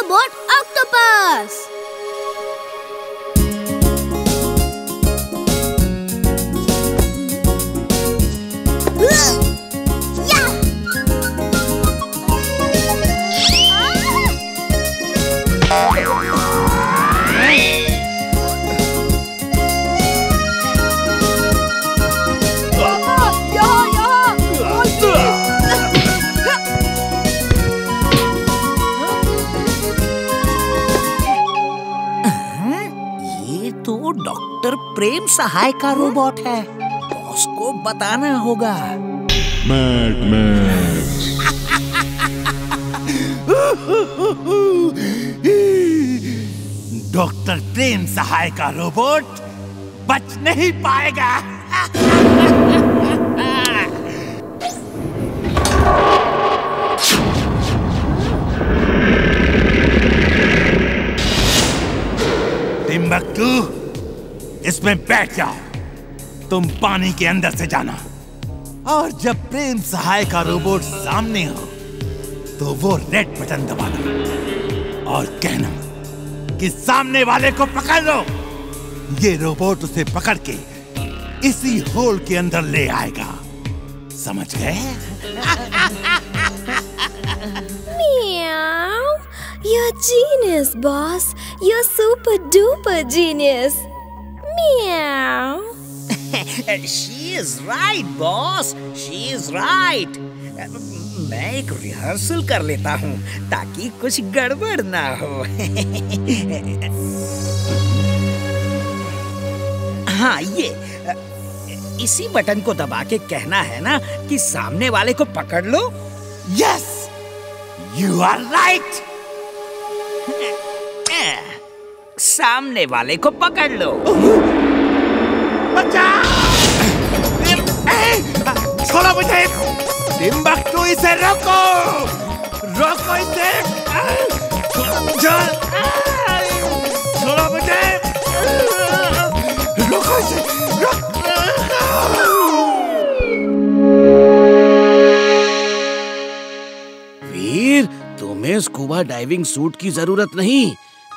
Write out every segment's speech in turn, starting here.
robot octopus. प्रेम सहाय का robot है, boss को बताना होगा। Mad Max. Doctor Prem Sahay का रोबोट बच नहीं पाएगा। टिम्बक्टू, इसमें बैठ जाओ। तुम पानी के अंदर से जाना, और जब प्रेम सहाय का रोबोट सामने हो तो वो रेड बटन दबाना और कहना कि सामने वाले को पकड़ लो। ये रोबोट उसे पकड़ के इसी होल के अंदर ले आएगा, समझ गए? Miao, you're genius boss, you're super duper genius. Meow. She is right, boss. She is right. मैं एक रिहर्सल कर लेता हूँ ताकि कुछ गड़बड़ ना हो। हाँ, ये इसी बटन को दबा के कहना है ना कि सामने वाले को पकड़ लो। Yes, you are right. सामने वाले को पकड़ लो। बचाओ! छोड़ो मुझे! टिम्बक्टू, इसे रोको! रोको इसे! छोड़ो मुझे! रोको इसे! वीर, तुम्हें स्कूबा डाइविंग सूट की जरूरत नहीं।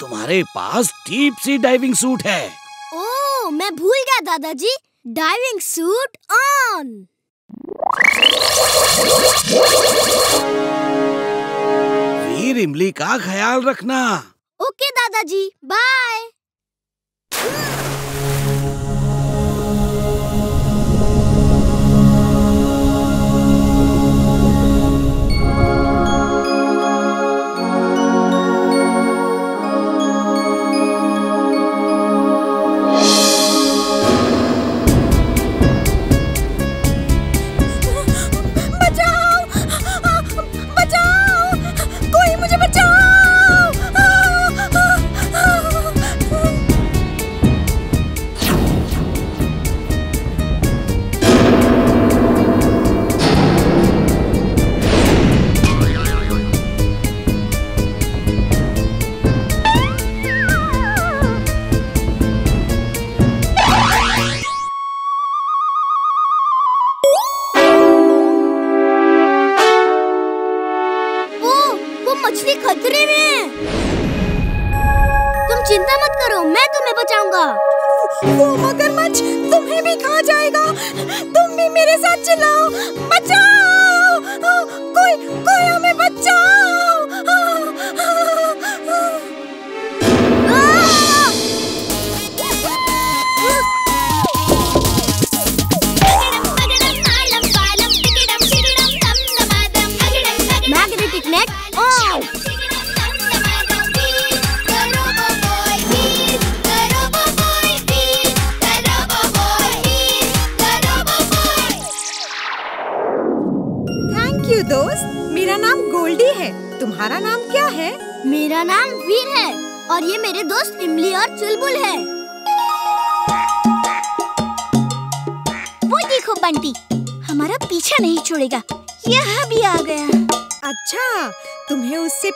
तुम्हारे पास डीप सी डाइविंग सूट है। ओह, मैं भूल गया दादाजी। Diving suit on. वीर, इमली का ख्याल रखना। ओके दादाजी, बाय।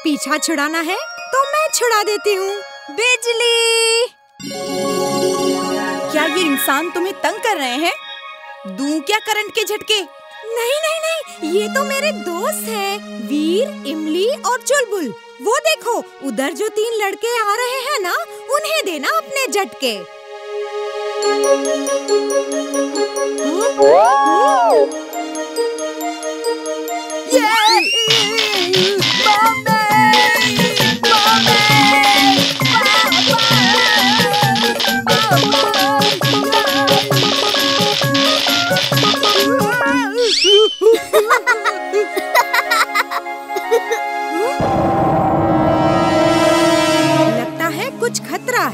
पीछा छुड़ाना है तो मैं छुड़ा देती हूँ। बिजली, क्या ये इंसान तुम्हें तंग कर रहे हैं? दूं क्या करंट के झटके? नहीं नहीं नहीं, ये तो मेरे दोस्त हैं, वीर, इमली और चुलबुल। वो देखो उधर जो 3 लड़के आ रहे हैं ना, उन्हें देना अपने झटके।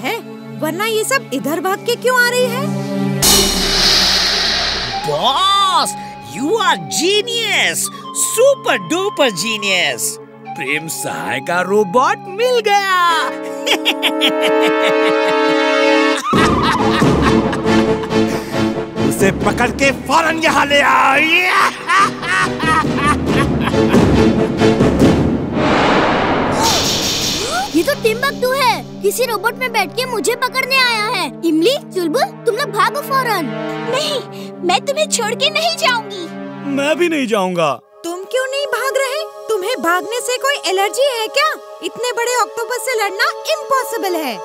है वरना ये सब इधर भाग के क्यों आ रही है? Boss, you are genius, super duper genius. Prem Sahay का रोबोट मिल गया। उसे पकड़ के फौरन यहाँ ले आओ। ये तो टिम्बक्टू है, किसी रोबोट में बैठ के मुझे पकड़ने आया है। इमली, चुलबुल, तुम लोग भागो फौरन। नहीं, मैं तुम्हें छोड़ के नहीं जाऊंगी। मैं भी नहीं जाऊंगा। तुम क्यों नहीं भाग रहे? तुम्हें भागने से कोई एलर्जी है क्या? इतने बड़े ऑक्टोपस से लड़ना इम्पॉसिबल है।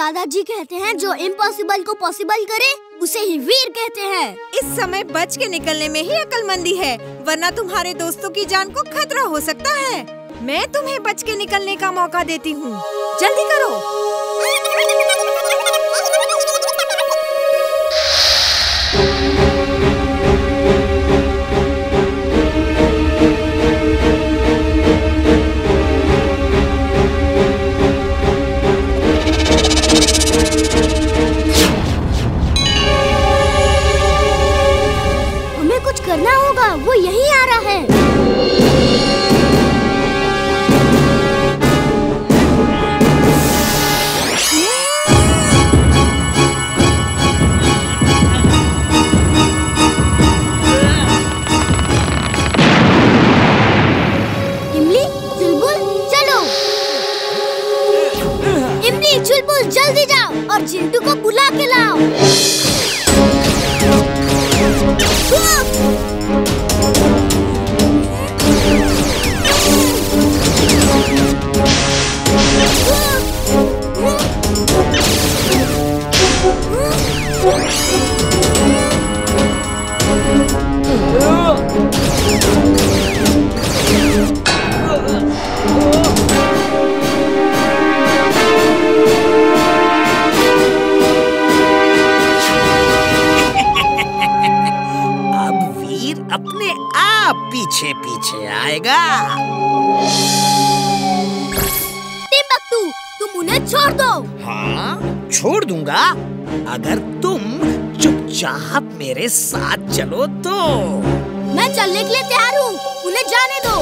दादाजी कहते हैं जो इम्पॉसिबल को पॉसिबल करे उसे ही वीर कहते हैं। इस समय बच के निकलने में ही अक्लमंदी है, वरना तुम्हारे दोस्तों की जान को खतरा हो सकता है। मैं तुम्हें बच के निकलने का मौका देती हूँ, जल्दी करो। हमें कुछ करना होगा, वो यहीं आ रहा है। जल्दी जाओ और जिंटू को बुला के लाओ। पीछे पीछे आएगा। टिम्बक्टू, तुम उन्हें छोड़ दो। हाँ, छोड़ दूंगा अगर तुम चुपचाप मेरे साथ चलो तो। मैं चलने के लिए तैयार हूँ, उन्हें जाने दो।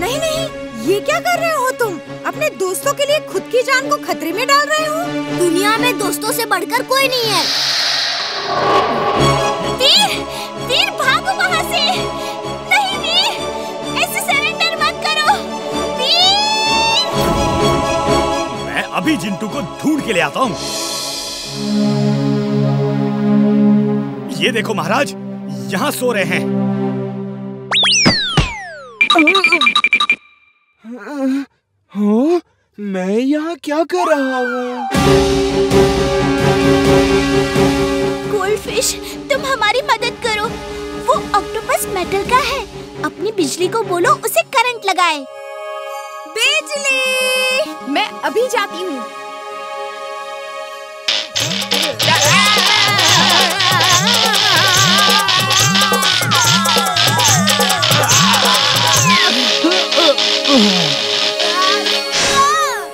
नहीं नहीं, ये क्या कर रहे हो तुम? अपने दोस्तों के लिए खुद की जान को खतरे में डाल रहे हो। दुनिया में दोस्तों से बढ़कर कोई नहीं है। वीर, भागो वहाँ से। नहीं वीर, ऐसे सरेंडर मत करो। वीर, मैं अभी जिंटू को ढूंढ के ले आता हूँ। ये देखो महाराज, यहाँ सो रहे हैं। हाँ, मैं यहाँ क्या कर रहा हूँ? गोल्डफिश, तुम हमारी मदद करो। वो ऑक्टोपस मेटल का है, अपनी बिजली को बोलो उसे करंट लगाए। बिजली, मैं अभी जाती हूँ।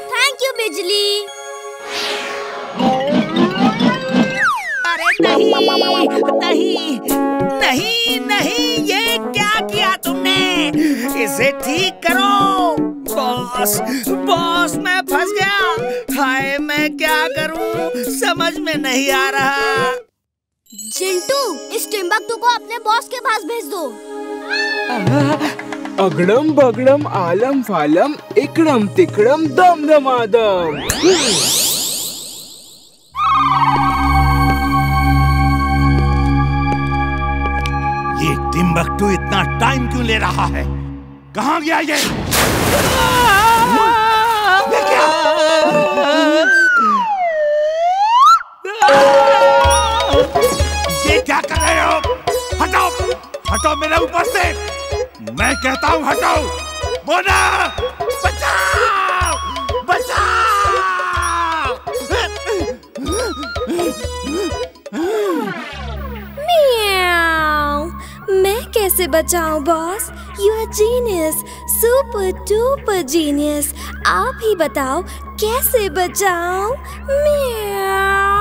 थैंक यू बिजली। नहीं नहीं नहीं नहीं, ये क्या किया तुमने? इसे ठीक करो। बॉस बॉस, मैं फंस गया। हाय, मैं क्या करूं, समझ में नहीं आ रहा। जिंटू, इस टिम्बक्टू को अपने बॉस के पास भेज दो। अगड़म बगड़म आलम फालम इकड़म तिकड़म दम दमादम। टिम्बक्टू इतना टाइम क्यों ले रहा है? कहाँ गया ये? क्या कर रहे हो? हटाओ, हटाओ मेरे ऊपर से। मैं कहता हूँ हटाओ। बोला बचाओ, बचाओ। म्याऊ। मैं कैसे बचाऊं boss? You are genius, super duper genius. आप ही बताओ कैसे बचाऊं? वीर,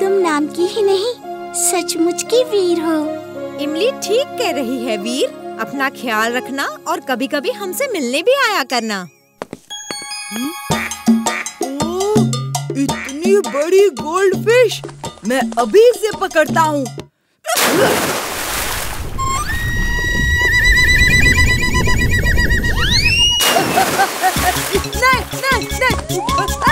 तुम नाम की ही नहीं सचमुच की वीर हो। इमली ठीक कह रही है वीर। अपना ख्याल रखना और कभी कभी हमसे मिलने भी आया करना। ओ, इतनी बड़ी गोल्डफिश मैं अभी से पकड़ता हूँ। नहीं, नहीं, नहीं।